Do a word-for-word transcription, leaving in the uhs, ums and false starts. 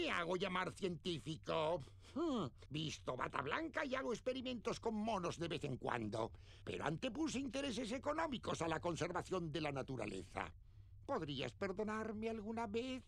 Me hago llamar científico. Visto bata blanca y hago experimentos con monos de vez en cuando. Pero antepuse intereses económicos a la conservación de la naturaleza. ¿Podrías perdonarme alguna vez?